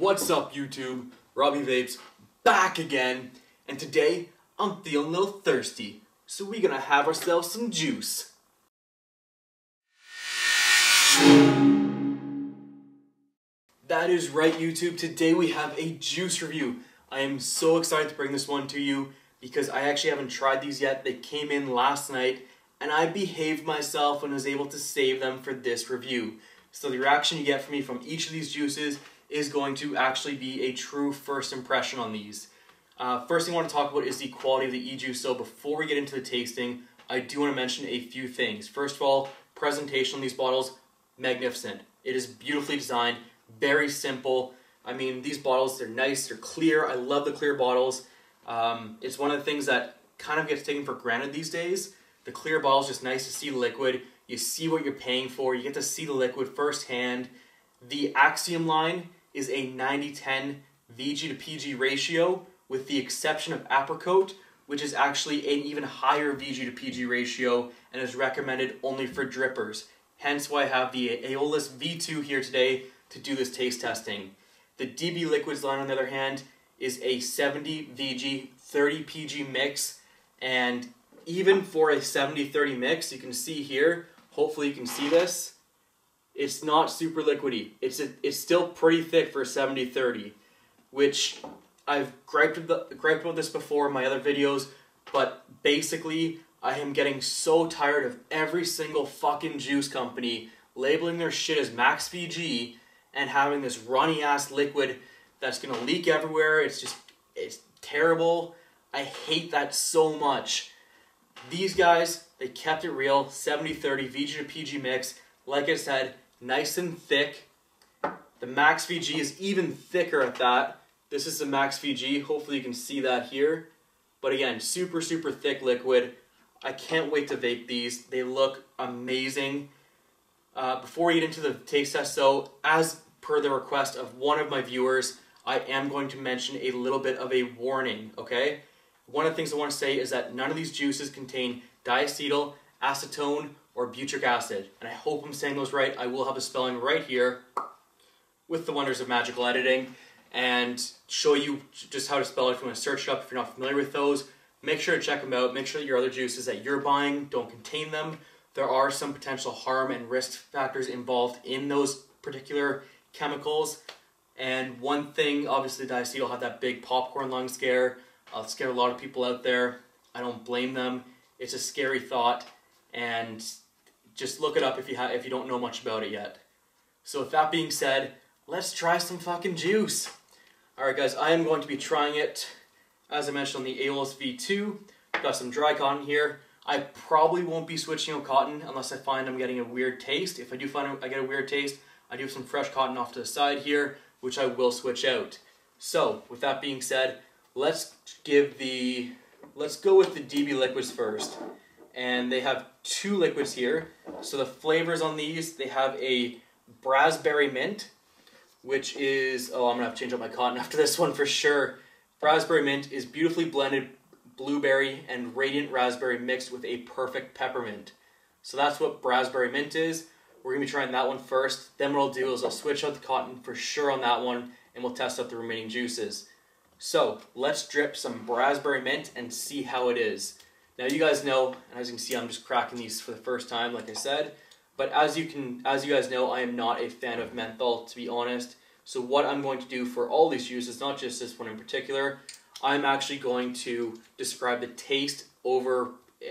What's up, YouTube? Robbie Vapes back again, and today I'm feeling a little thirsty, so we're gonna have ourselves some juice. That is right, YouTube. Today we have a juice review. I am so excited to bring this one to you because I actually haven't tried these yet. They came in last night, and I behaved myself and was able to save them for this review. So the reaction you get from me from each of these juices is going to actually be a true first impression on these. First thing I want to talk about is the quality of the e-juice. So before we get into the tasting, I do want to mention a few things. First of all, presentation on these bottles, magnificent. It is beautifully designed, very simple. I mean, these bottles, they're nice, they're clear. I love the clear bottles. It's one of the things that kind of gets taken for granted these days. The clear bottle's just nice to see the liquid. You see what you're paying for. You get to see the liquid firsthand. The Axiom line is a 90-10 VG to PG ratio, with the exception of Apricot, which is actually an even higher VG to PG ratio and is recommended only for drippers. Hence why I have the Aeolus V2 here today to do this taste testing. The DB Liquids line, on the other hand, is a 70 VG, 30 PG mix, and even for a 70-30 mix, you can see here, hopefully you can see this, it's not super liquidy. It's still pretty thick for 70-30, which I've griped about this before in my other videos, but basically I am getting so tired of every single fucking juice company labeling their shit as max VG and having this runny ass liquid that's gonna leak everywhere. It's terrible. I hate that so much. These guys, they kept it real, 70-30 VG to PG mix. Like I said, nice and thick. The max VG is even thicker at that. This is the max VG. Hopefully you can see that here. But again, super, super thick liquid. I can't wait to vape these. They look amazing. Before we get into the taste test, so as per the request of one of my viewers, I am going to mention a little bit of a warning, okay? One of the things I want to say is that none of these juices contain diacetyl, acetone, or butyric acid. And I hope I'm saying those right. I will have the spelling right here with the wonders of magical editing and show you just how to spell it if you want to search it up if you're not familiar with those. Make sure to check them out. Make sure that your other juices that you're buying don't contain them. There are some potential harm and risk factors involved in those particular chemicals. And one thing, obviously, diacetyl had that big popcorn lung scare. It scared a lot of people out there. I don't blame them. It's a scary thought, and just look it up if you don't know much about it yet. So with that being said, let's try some fucking juice. Alright guys, I am going to be trying it, as I mentioned, on the Aeolus V2. Got some dry cotton here. I probably won't be switching on cotton unless I find I'm getting a weird taste. If I do find I get a weird taste, I do have some fresh cotton off to the side here, which I will switch out. So with that being said, let's go with the DB Liquids first. And they have two liquids here. So the flavors on these, they have a Raspberry Mint, which is, oh, I'm gonna have to change up my cotton after this one for sure. Raspberry Mint is beautifully blended blueberry and radiant raspberry mixed with a perfect peppermint. So that's what Raspberry Mint is. We're gonna be trying that one first. Then what I'll do is I'll switch out the cotton for sure on that one, and we'll test out the remaining juices. So let's drip some Raspberry Mint and see how it is. Now you guys know, and as you can see, I'm just cracking these for the first time, like I said. But as you guys know, I am not a fan of menthol, to be honest. So what I'm going to do for all these juices, not just this one in particular, I'm actually going to describe the taste over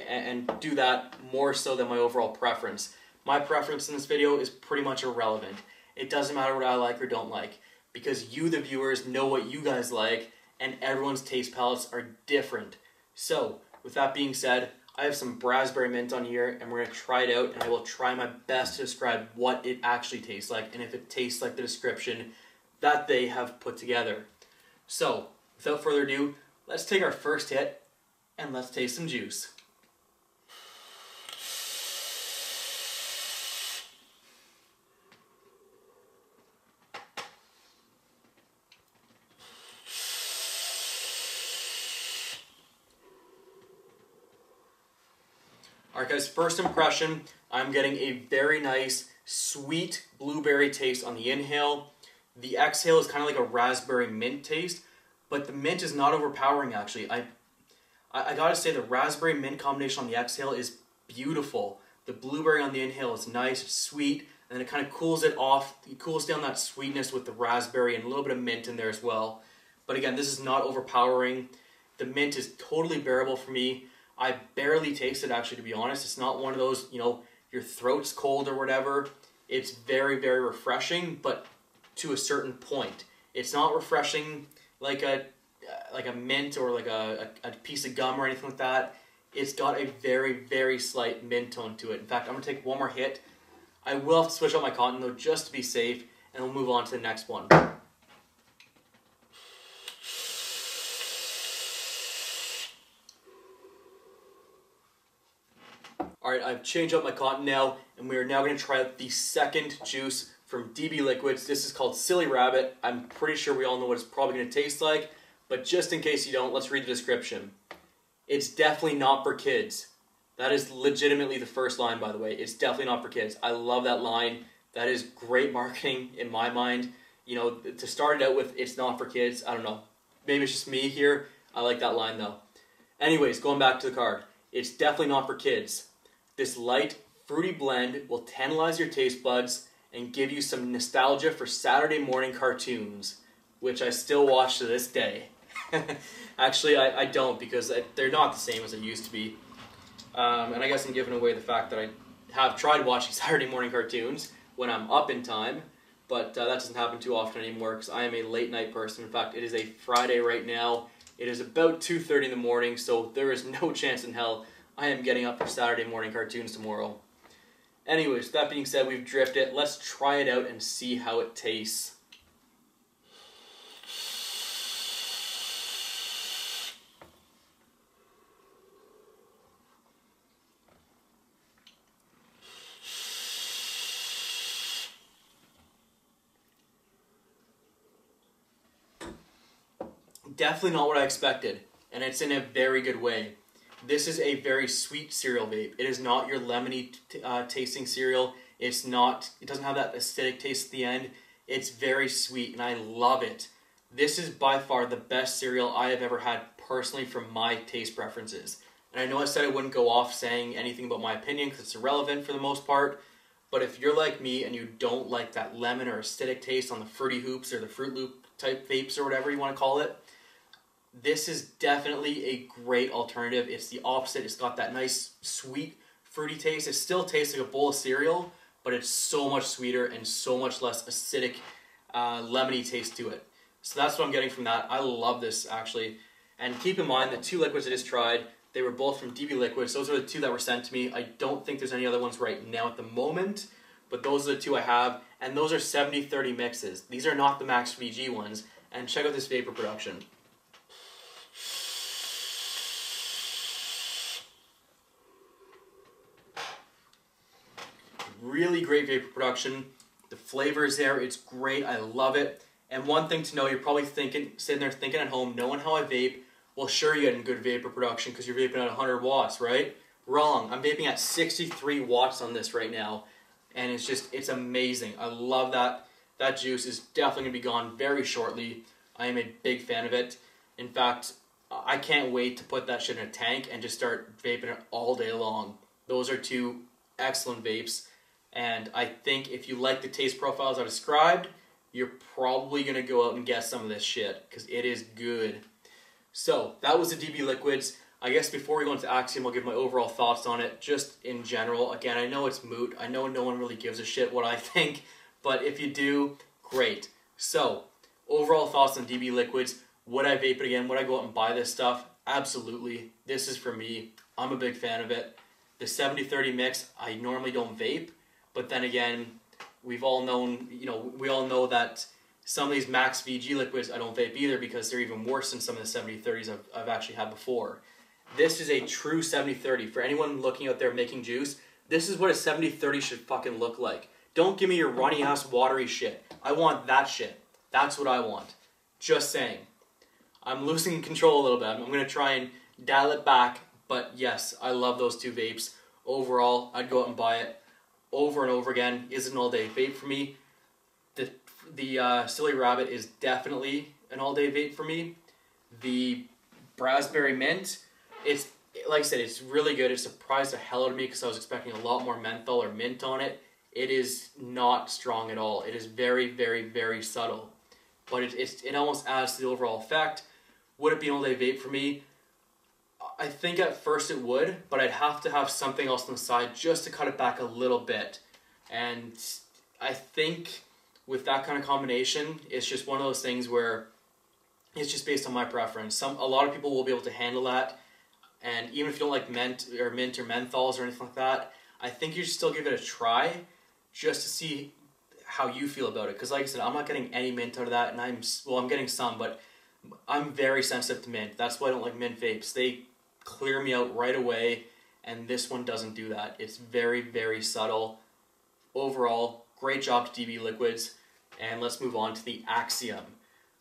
and do that more so than my overall preference. My preference in this video is pretty much irrelevant. It doesn't matter what I like or don't like, because you, the viewers, know what you guys like, and everyone's taste palettes are different. So with that being said, I have some Raspberry Mint on here, and we're going to try it out, and I will try my best to describe what it actually tastes like, and if it tastes like the description that they have put together. So without further ado, let's take our first hit, and let's taste some juice. Alright guys, first impression, I'm getting a very nice sweet blueberry taste on the inhale. The exhale is kind of like a raspberry mint taste, but the mint is not overpowering actually. I gotta say the raspberry mint combination on the exhale is beautiful. The blueberry on the inhale is nice, it's sweet, and then it kind of cools it off, it cools down that sweetness with the raspberry and a little bit of mint in there as well. But again, this is not overpowering. The mint is totally bearable for me. I barely taste it actually, to be honest. It's not one of those, you know, your throat's cold or whatever. It's very, very refreshing, but to a certain point. It's not refreshing like a mint or like a piece of gum or anything like that. It's got a very, very slight mint tone to it. In fact, I'm gonna take one more hit. I will have to switch out my cotton though, just to be safe, and we'll move on to the next one. Alright, I've changed up my cotton now, and we are now going to try out the second juice from DB Liquids. This is called Silly Rabbit. I'm pretty sure we all know what it's probably going to taste like, but just in case you don't, let's read the description. It's definitely not for kids. That is legitimately the first line, by the way. It's definitely not for kids. I love that line. That is great marketing in my mind. You know, to start it out with, it's not for kids, I don't know. Maybe it's just me here. I like that line though. Anyways, going back to the card. It's definitely not for kids. This light, fruity blend will tantalize your taste buds and give you some nostalgia for Saturday morning cartoons, which I still watch to this day. Actually, I don't, because they're not the same as they used to be. And I guess I'm giving away the fact that I have tried watching Saturday morning cartoons when I'm up in time, but that doesn't happen too often anymore because I am a late night person. In fact, it is a Friday right now. It is about 2:30 in the morning, so there is no chance in hell I am getting up for Saturday morning cartoons tomorrow. Anyways, that being said, we've drifted. Let's try it out and see how it tastes. Definitely not what I expected, and it's in a very good way. This is a very sweet cereal vape. It is not your lemony tasting cereal. It's not, it doesn't have that acidic taste at the end. It's very sweet and I love it. This is by far the best cereal I have ever had personally from my taste preferences. And I know I said I wouldn't go off saying anything about my opinion because it's irrelevant for the most part. But if you're like me and you don't like that lemon or acidic taste on the Fruity Hoops or the Fruit Loop type vapes or whatever you want to call it, this is definitely a great alternative. It's the opposite. It's got that nice, sweet, fruity taste. It still tastes like a bowl of cereal, but it's so much sweeter and so much less acidic, lemony taste to it. So that's what I'm getting from that. I love this, actually. And keep in mind, the two liquids I just tried, they were both from DB Liquids. Those are the two that were sent to me. I don't think there's any other ones right now at the moment, but those are the two I have. And those are 70-30 mixes. These are not the Max VG ones. And check out this vapor production. Really great vapor production. The flavor is there. It's great. I love it. And one thing to know, you're probably thinking, sitting there thinking at home, knowing how I vape, well, sure you had good vapor production because you're vaping at 100 watts, right? Wrong. I'm vaping at 63 watts on this right now. And it's just, it's amazing. I love that. That juice is definitely going to be gone very shortly. I am a big fan of it. In fact, I can't wait to put that shit in a tank and just start vaping it all day long. Those are two excellent vapes. And I think if you like the taste profiles I described, you're probably going to go out and guess some of this shit, because it is good. So, that was the DB Liquids. I guess before we go into Axiom, I'll give my overall thoughts on it, just in general. Again, I know it's moot. I know no one really gives a shit what I think, but if you do, great. So, overall thoughts on DB Liquids. Would I vape it again? Would I go out and buy this stuff? Absolutely. This is for me. I'm a big fan of it. The 70-30 mix, I normally don't vape. But then again, we've all known, you know, we all know that some of these Max VG liquids I don't vape either because they're even worse than some of the 70-30s I've actually had before. This is a true 70-30. For anyone looking out there making juice, this is what a 70-30 should fucking look like. Don't give me your runny ass watery shit. I want that shit. That's what I want. Just saying. I'm losing control a little bit. I'm going to try and dial it back. But yes, I love those two vapes. Overall, I'd go out and buy it. Over and over again. Is an all-day vape for me. The Silly Rabbit is definitely an all-day vape for me. The Raspberry Mint, it's like I said, it's really good. It surprised the hell out of me because I was expecting a lot more menthol or mint on it. It is not strong at all. It is very, very, very subtle. But it almost adds to the overall effect. Would it be an all-day vape for me? I think at first it would, but I'd have to have something else on the side just to cut it back a little bit. And I think with that kind of combination, it's just one of those things where it's just based on my preference. A lot of people will be able to handle that. And even if you don't like mint or menthols or anything like that, I think you should still give it a try just to see how you feel about it. Because like I said, I'm not getting any mint out of that, and I'm getting some, but I'm very sensitive to mint. That's why I don't like mint vapes. They clear me out right away, and this one doesn't do that. It's very, very subtle. Overall, great job to DB Liquids, and let's move on to the Axiom.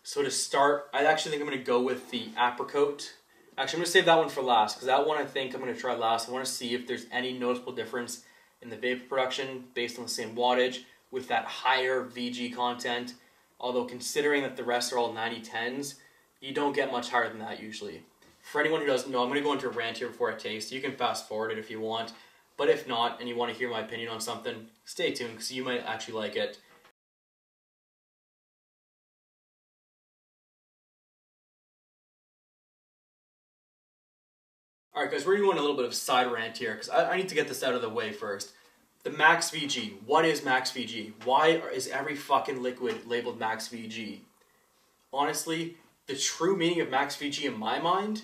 So to start, I actually think I'm going to go with the Apricot. Actually, I'm going to save that one for last, because that one I think I'm going to try last. I want to see if there's any noticeable difference in the vapor production based on the same wattage with that higher VG content. Although considering that the rest are all 90-10s, you don't get much higher than that usually. For anyone who doesn't know, I'm going to go into a rant here before I taste. You can fast forward it if you want, but if not, and you want to hear my opinion on something, stay tuned because you might actually like it. Alright guys, we're doing a little bit of side rant here because I need to get this out of the way first. The Max VG. What is Max VG? Why is every fucking liquid labeled Max VG? Honestly, the true meaning of Max VG in my mind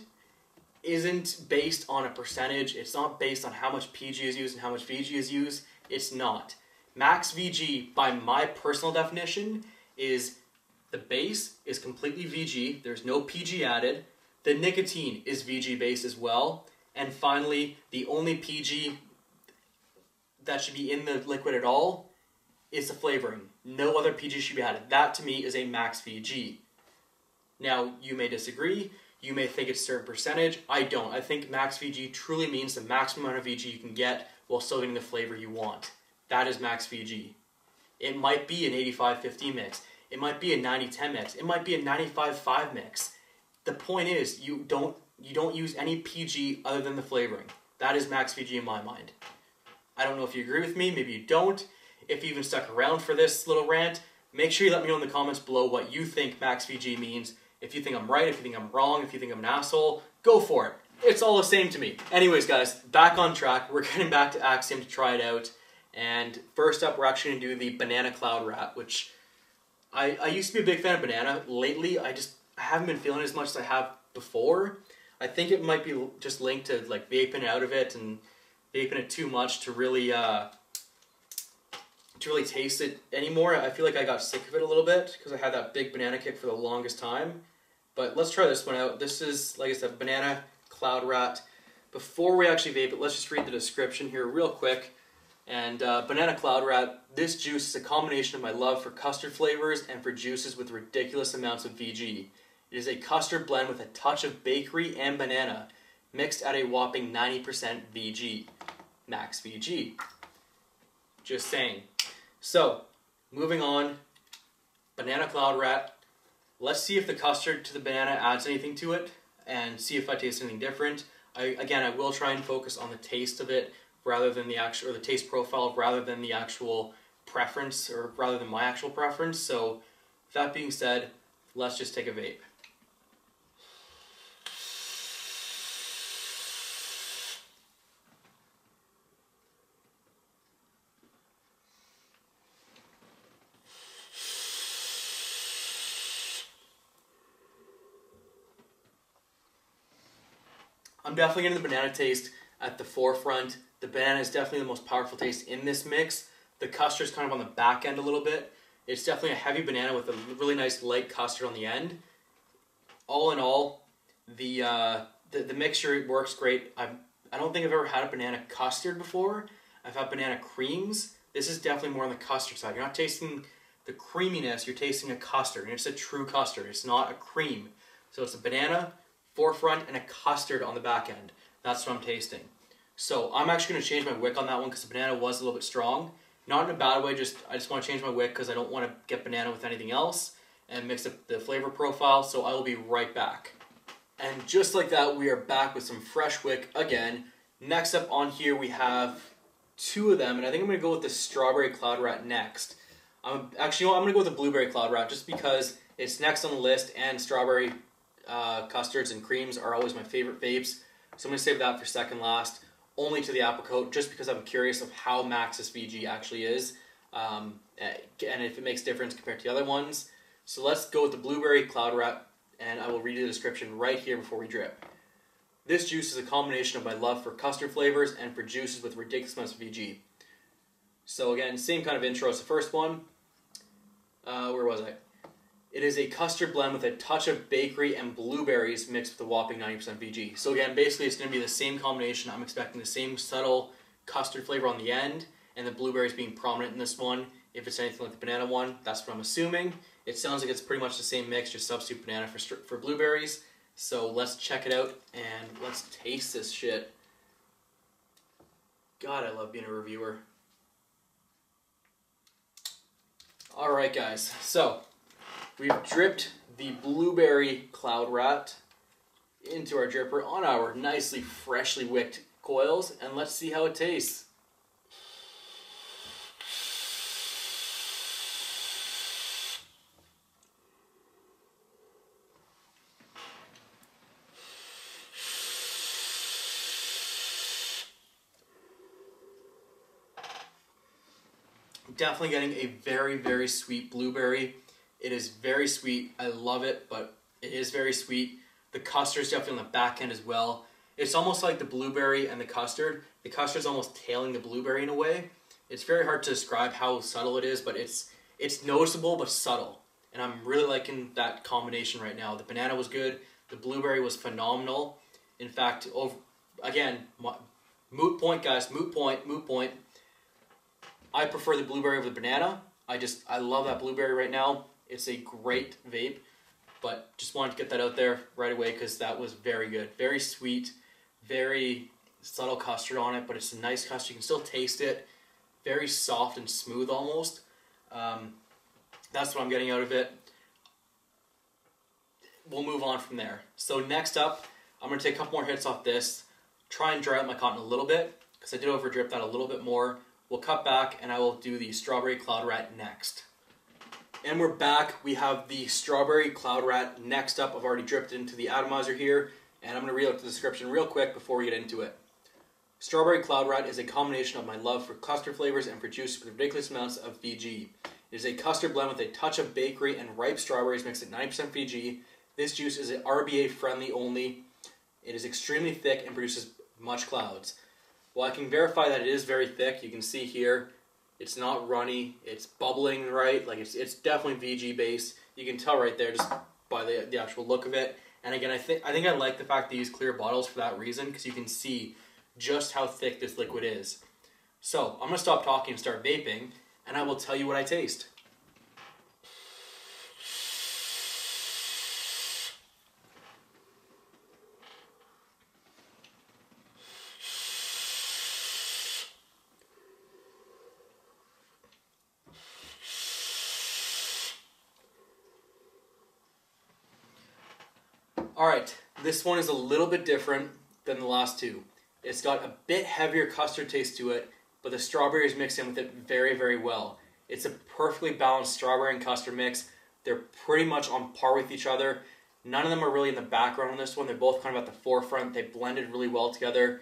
isn't based on a percentage. It's not based on how much PG is used and how much VG is used. It's not. Max VG, by my personal definition, is the base is completely VG. There's no PG added. The nicotine is VG based as well. And finally, the only PG that should be in the liquid at all is the flavoring. No other PG should be added. That to me is a max VG. Now, you may disagree. You may think it's a certain percentage. I don't. I think max VG truly means the maximum amount of VG you can get while still getting the flavor you want. That is max VG. It might be an 85-15 mix. It might be a 90-10 mix. It might be a 95-5 mix. The point is, you don't use any PG other than the flavoring. That is max VG in my mind. I don't know if you agree with me, maybe you don't. If you even stuck around for this little rant, make sure you let me know in the comments below what you think max VG means. If you think I'm right, if you think I'm wrong, if you think I'm an asshole, go for it. It's all the same to me. Anyways guys, back on track. We're getting back to Axiom to try it out. And first up, we're actually gonna do the Banana Cloud Rat, which I used to be a big fan of banana. Lately, I haven't been feeling it as much as I have before. I think it might be just linked to like vaping out of it and vaping it too much to really taste it anymore. I feel like I got sick of it a little bit because I had that big banana kick for the longest time. But let's try this one out. This is, like I said, Banana Cloud Rat. Before we actually vape it, let's just read the description here real quick. And Banana Cloud Rat, this juice is a combination of my love for custard flavors and for juices with ridiculous amounts of VG. It is a custard blend with a touch of bakery and banana, mixed at a whopping 90% VG. Max VG. Just saying. So, moving on. Banana Cloud Rat. Let's see if the custard to the banana adds anything to it, and see if I taste anything different. Again, I will try and focus on the taste of it, rather than the actual, or the taste profile, rather than the actual preference, or rather than my actual preference. So, that being said, let's just take a vape. I'm definitely getting the banana taste at the forefront. The banana is definitely the most powerful taste in this mix. The custard is kind of on the back end a little bit. It's definitely a heavy banana with a really nice light custard on the end. All in all, the mixture works great. I don't think I've ever had a banana custard before. I've had banana creams. This is definitely more on the custard side. You're not tasting the creaminess, you're tasting a custard, and it's a true custard. It's not a cream. So it's a banana forefront and a custard on the back end. That's what I'm tasting. So I'm actually going to change my wick on that one because the banana was a little bit strong. Not in a bad way, just I just want to change my wick because I don't want to get banana with anything else and mix up the flavor profile, so I will be right back. And just like that, we are back with some fresh wick again. Next up on here, we have two of them, and I think I'm going to go with the Strawberry Cloud Rat next. Actually, you know what? I'm going to go with the Blueberry Cloud Rat just because it's next on the list, and strawberry custards and creams are always my favorite vapes. So I'm going to save that for second last. Only to the Apricot, just because I'm curious of how max this VG actually is, and if it makes difference compared to the other ones. So let's go with the Blueberry Cloud Rat, and I will read you the description right here before we drip. This juice is a combination of my love for custard flavors and for juices with ridiculous amounts of VG. So again, same kind of intro as the first one. Where was I? It is a custard blend with a touch of bakery and blueberries mixed with a whopping 90% VG. So again, basically it's going to be the same combination. I'm expecting the same subtle custard flavor on the end and the blueberries being prominent in this one. If it's anything like the banana one, that's what I'm assuming. It sounds like it's pretty much the same mix, just substitute banana for blueberries. So let's check it out and let's taste this shit. God, I love being a reviewer. Alright guys, so we've dripped the Blueberry Cloud Rat into our dripper on our nicely freshly wicked coils, and let's see how it tastes. Definitely getting a very, very sweet blueberry. It is very sweet. I love it, but it is very sweet. The custard's definitely on the back end as well. It's almost like the blueberry and the custard. The custard's almost tailing the blueberry in a way. It's very hard to describe how subtle it is, but it's noticeable but subtle. And I'm really liking that combination right now. The banana was good. The blueberry was phenomenal. In fact, again, moot point, guys. Moot point, moot point. I prefer the blueberry over the banana. I love that blueberry right now. It's a great vape, but just wanted to get that out there right away because that was very good. Very sweet, very subtle custard on it, but it's a nice custard. You can still taste it. Very soft and smooth almost. That's what I'm getting out of it. We'll move on from there. So next up, I'm going to take a couple more hits off this, try and dry out my cotton a little bit because I did overdrip that a little bit more. We'll cut back and I will do the Strawberry Cloud Rat next. And we're back. We have the Strawberry Cloud Rat next up. I've already dripped into the atomizer here, and I'm going to read out the description real quick before we get into it. Strawberry Cloud Rat is a combination of my love for custard flavors and for juice with ridiculous amounts of VG. It is a custard blend with a touch of bakery and ripe strawberries mixed at 90% VG. This juice is RBA friendly only. It is extremely thick and produces much clouds. Well, I can verify that it is very thick. You can see here. It's not runny, it's bubbling right, like it's definitely VG based. You can tell right there just by the actual look of it. And again, I think I like the fact they use clear bottles for that reason because you can see just how thick this liquid is. So I'm going to stop talking and start vaping, and I will tell you what I taste. Alright, this one is a little bit different than the last two. It's got a bit heavier custard taste to it, but the strawberry is mixed in with it very, very well. It's a perfectly balanced strawberry and custard mix. They're pretty much on par with each other. None of them are really in the background on this one. They're both kind of at the forefront. They blended really well together,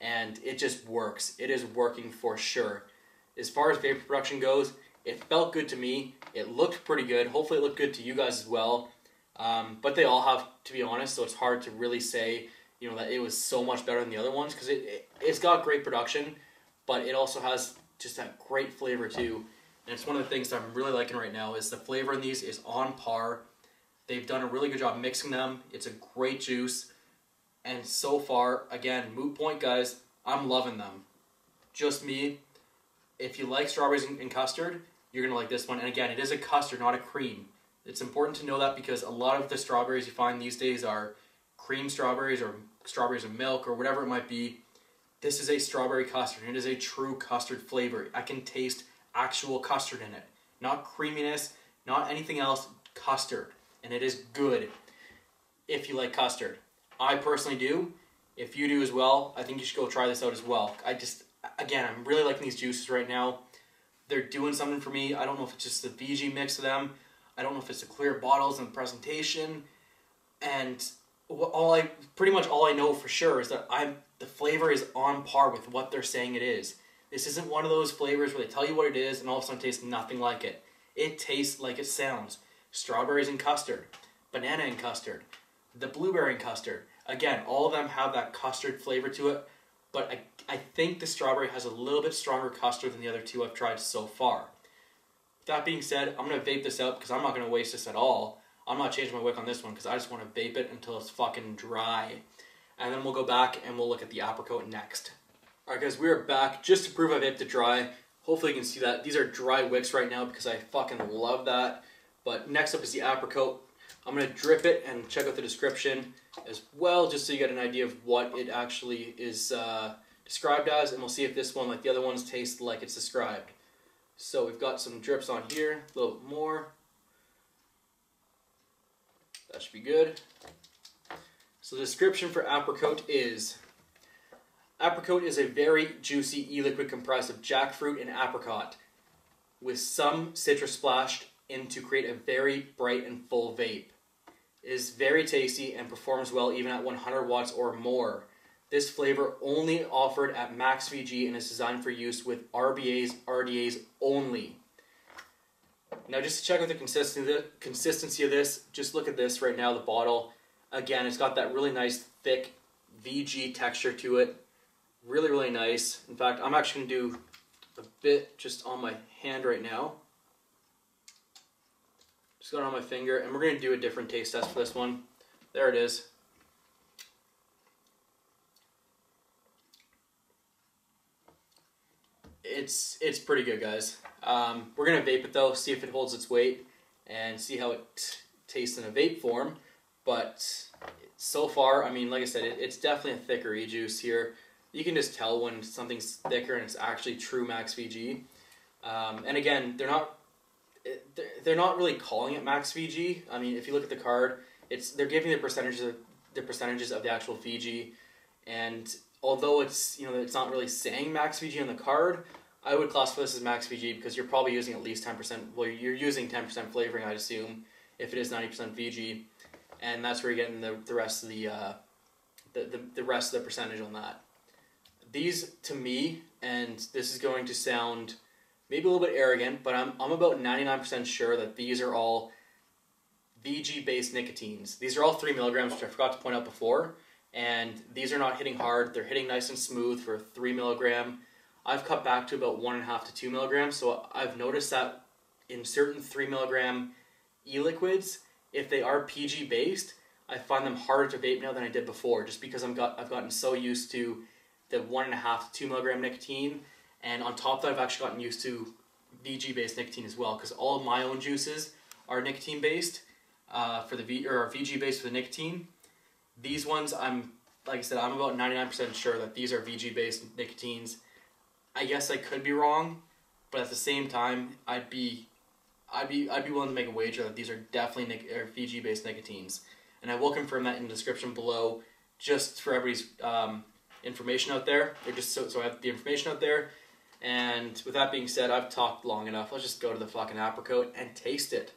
and it just works. It is working for sure. As far as vapor production goes, it felt good to me. It looked pretty good. Hopefully it looked good to you guys as well. But they all have, to be honest, so it's hard to really say, you know, that it was so much better than the other ones because it's got great production, but it also has just that great flavor too. And it's one of the things that I'm really liking right now is the flavor in these is on par. They've done a really good job mixing them. It's a great juice. And so far, again, moot point guys, I'm loving them. Just me. If you like strawberries and custard, you're going to like this one. And again, it is a custard, not a cream. It's important to know that because a lot of the strawberries you find these days are cream strawberries or strawberries and milk or whatever it might be. This is a strawberry custard. It is a true custard flavor. I can taste actual custard in it. Not creaminess, not anything else, custard. And it is good if you like custard. I personally do. If you do as well, I think you should go try this out as well. I just, again, I'm really liking these juices right now. They're doing something for me. I don't know if it's just the VG mix of them. I don't know if it's the clear bottles and the presentation. And pretty much all I know for sure is that the flavor is on par with what they're saying it is. This isn't one of those flavors where they tell you what it is and all of a sudden tastes nothing like it. It tastes like it sounds. Strawberries and custard, banana and custard, the blueberry and custard. Again, all of them have that custard flavor to it, but I think the strawberry has a little bit stronger custard than the other two I've tried so far. That being said, I'm going to vape this out because I'm not going to waste this at all. I'm not changing my wick on this one because I just want to vape it until it's fucking dry. And then we'll go back and we'll look at the apricot next. Alright guys, we are back just to prove I vaped it dry. Hopefully you can see that. These are dry wicks right now because I fucking love that. But next up is the apricot. I'm going to drip it and check out the description as well just so you get an idea of what it actually is described as. And we'll see if this one, like the other ones, tastes like it's described. So we've got some drips on here, a little bit more. That should be good. So the description for apricot is, apricot is a very juicy e-liquid comprised of jackfruit and apricot with some citrus splashed in to create a very bright and full vape. It is very tasty and performs well even at 100 watts or more. This flavor only offered at max VG and is designed for use with RBAs, RDAs only. Now just to check out the consistency of this, just look at this right now, the bottle. Again, it's got that really nice thick VG texture to it. Really, really nice. In fact, I'm actually going to do a bit just on my hand right now. Just got it on my finger, and we're going to do a different taste test for this one. There it is. It's pretty good, guys. We're going to vape it, though, see if it holds its weight, and see how it tastes in a vape form. But so far, I mean, like I said, it's definitely a thicker e-juice here. You can just tell when something's thicker and it's actually true max VG. And again, they're not really calling it max VG. I mean, if you look at the card, they're giving the percentages of the actual VG. And although it's not really saying max VG on the card, I would classify this as max VG because you're probably using at least 10%. Well, you're using 10% flavoring, I'd assume, if it is 90% VG, and that's where you're getting the rest of the percentage on that. These to me, and this is going to sound maybe a little bit arrogant, but I'm about 99% sure that these are all VG-based nicotines. These are all 3 mg, which I forgot to point out before, and these are not hitting hard. They're hitting nice and smooth for 3 mg. I've cut back to about 1.5 to 2 mg, so I've noticed that in certain 3 mg e-liquids, if they are PG-based, I find them harder to vape now than I did before, just because I've gotten so used to the 1.5 to 2 mg nicotine. And on top of that, I've actually gotten used to VG-based nicotine as well, because all of my own juices are nicotine-based or VG-based for the nicotine. These ones, like I said, I'm about 99% sure that these are VG-based nicotines. I guess I could be wrong, but at the same time, I'd be willing to make a wager that these are definitely VG-based nicotines. And I will confirm that in the description below, just for everybody's information out there, or just so I have the information out there. And with that being said, I've talked long enough. Let's just go to the fucking apricot and taste it.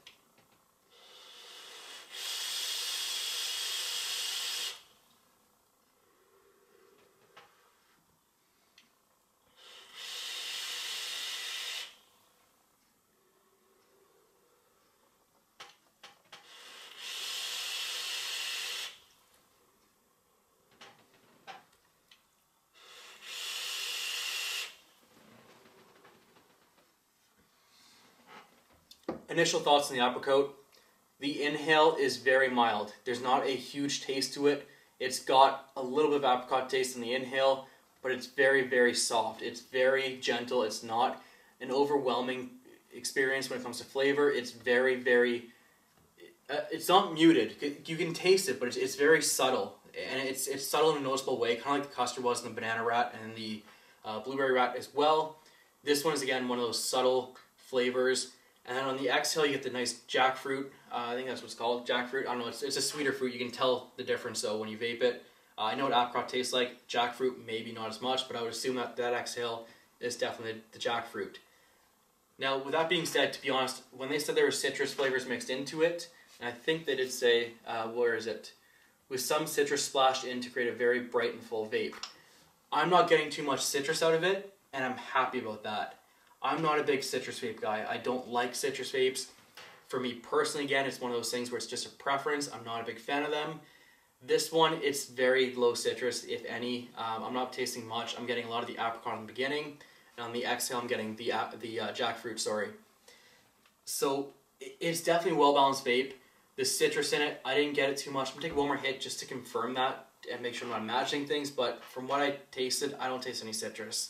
Initial thoughts on the apricot. The inhale is very mild. There's not a huge taste to it. It's got a little bit of apricot taste in the inhale, but it's very, very soft. It's very gentle. It's not an overwhelming experience when it comes to flavor. It's very, very, it's not muted. You can taste it, but it's very subtle. And it's subtle in a noticeable way, kind of like the custard was in the banana rat and the blueberry rat as well. This one's again one of those subtle flavors. And then on the exhale, you get the nice jackfruit. I think that's what it's called, jackfruit. I don't know, it's a sweeter fruit. You can tell the difference though when you vape it. I know what apricot tastes like. Jackfruit, maybe not as much, but I would assume that that exhale is definitely the jackfruit. Now, with that being said, to be honest, when they said there were citrus flavors mixed into it, and I think they did say, where is it? With some citrus splashed in to create a very bright and full vape. I'm not getting too much citrus out of it, and I'm happy about that. I'm not a big citrus vape guy. I don't like citrus vapes. For me personally, again, it's one of those things where it's just a preference. I'm not a big fan of them. This one, it's very low citrus, if any. I'm not tasting much. I'm getting a lot of the apricot in the beginning, and on the exhale, I'm getting the jackfruit, sorry. So it's definitely a well-balanced vape. The citrus in it, I didn't get it too much. I'm gonna take one more hit just to confirm that and make sure I'm not matching things, but from what I tasted, I don't taste any citrus.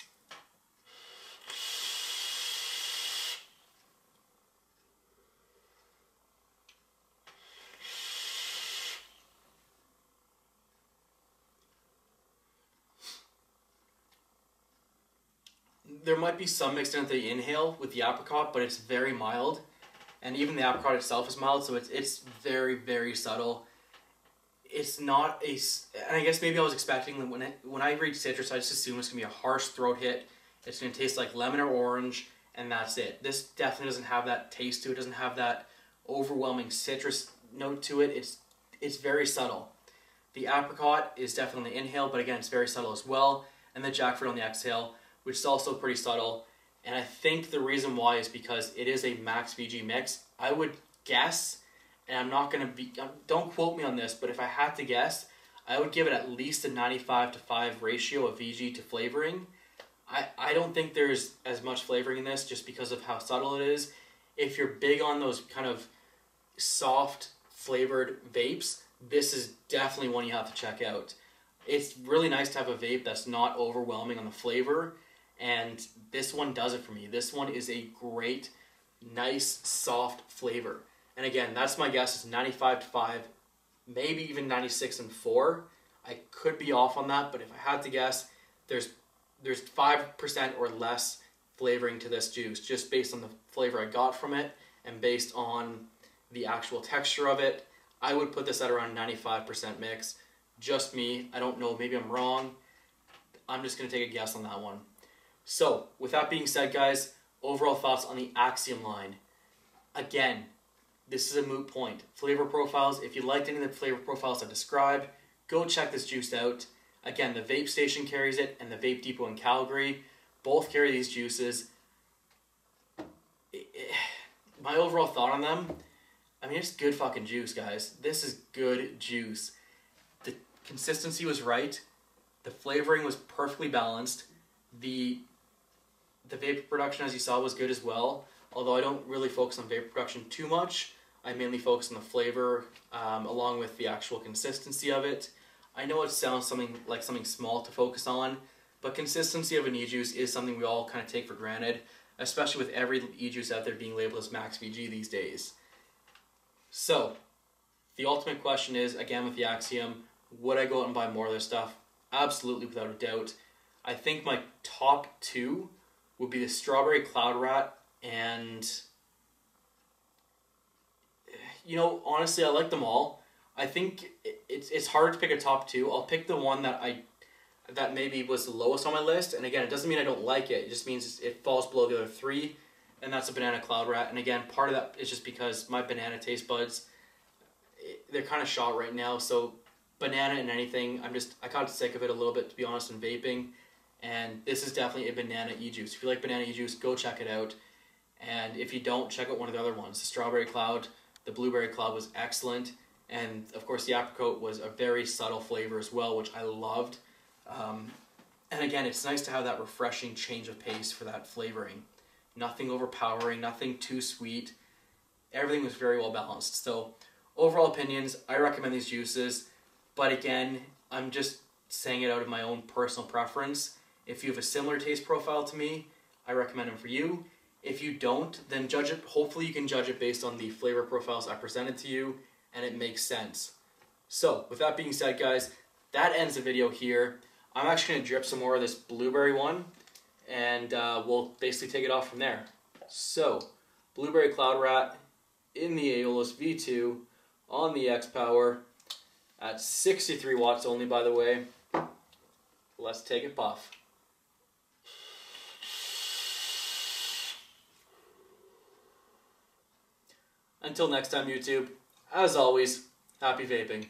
There might be some mixed in at the inhale with the apricot, but it's very mild. And even the apricot itself is mild, so it's very, very subtle. It's not a... And I guess maybe I was expecting, when I read citrus, I just assume it's going to be a harsh throat hit. It's going to taste like lemon or orange, and that's it. This definitely doesn't have that taste to it. It doesn't have that overwhelming citrus note to it. It's very subtle. The apricot is definitely on the inhale, but again, it's very subtle as well. And the jackfruit on the exhale, which is also pretty subtle. And I think the reason why is because it is a max VG mix. I would guess, and I'm not gonna be, don't quote me on this, but if I had to guess, I would give it at least a 95:5 ratio of VG to flavoring. I don't think there's as much flavoring in this just because of how subtle it is. If you're big on those kind of soft flavored vapes, this is definitely one you have to check out. It's really nice to have a vape that's not overwhelming on the flavor. And this one does it for me. This one is a great, nice, soft flavor. And again, that's my guess. It's 95:5, maybe even 96:4. I could be off on that, but if I had to guess, there's 5% or less flavoring to this juice, just based on the flavor I got from it and based on the actual texture of it. I would put this at around 95% mix. Just me. I don't know. Maybe I'm wrong. I'm just going to take a guess on that one. So, with that being said, guys, overall thoughts on the Axiom line. Again, this is a moot point. Flavor profiles, if you liked any of the flavor profiles I described, go check this juice out. Again, the Vape Station carries it, and the Vape Depot in Calgary both carry these juices. My overall thought on them, I mean, it's good fucking juice, guys. This is good juice. The consistency was right. The flavoring was perfectly balanced. The vapor production, as you saw, was good as well, although I don't really focus on vapor production too much. I mainly focus on the flavor along with the actual consistency of it. I know it sounds something small to focus on, but consistency of an e-juice is something we all kind of take for granted, especially with every e-juice out there being labeled as max VG these days. So, the ultimate question is, again with the Axiom, would I go out and buy more of this stuff? Absolutely, without a doubt. I think my top two would be the Strawberry Cloud Rat and, you know, honestly, I like them all. I think it's hard to pick a top two. I'll pick the one that maybe was the lowest on my list. And again, it doesn't mean I don't like it. It just means it falls below the other three, and that's a Banana Cloud Rat. And again, part of that is just because my banana taste buds, they're kind of shot right now. So banana and anything, I got sick of it a little bit, to be honest, in vaping. And this is definitely a banana e-juice. If you like banana e-juice, go check it out. And if you don't, check out one of the other ones. The Strawberry Cloud, the Blueberry Cloud was excellent. And of course, the Apricot was a very subtle flavor as well, which I loved. And again, it's nice to have that refreshing change of pace for that flavoring. Nothing overpowering, nothing too sweet. Everything was very well balanced. So overall opinions, I recommend these juices. But again, I'm just saying it out of my own personal preference. If you have a similar taste profile to me, I recommend them for you. If you don't, then judge it. Hopefully you can judge it based on the flavor profiles I presented to you and it makes sense. So with that being said, guys, that ends the video here. I'm actually gonna drip some more of this blueberry one and we'll basically take it off from there. So, Blueberry Cloud Rat in the Aeolus V2 on the X-Power at 63 watts only, by the way. Let's take a puff. Until next time, YouTube, as always, happy vaping.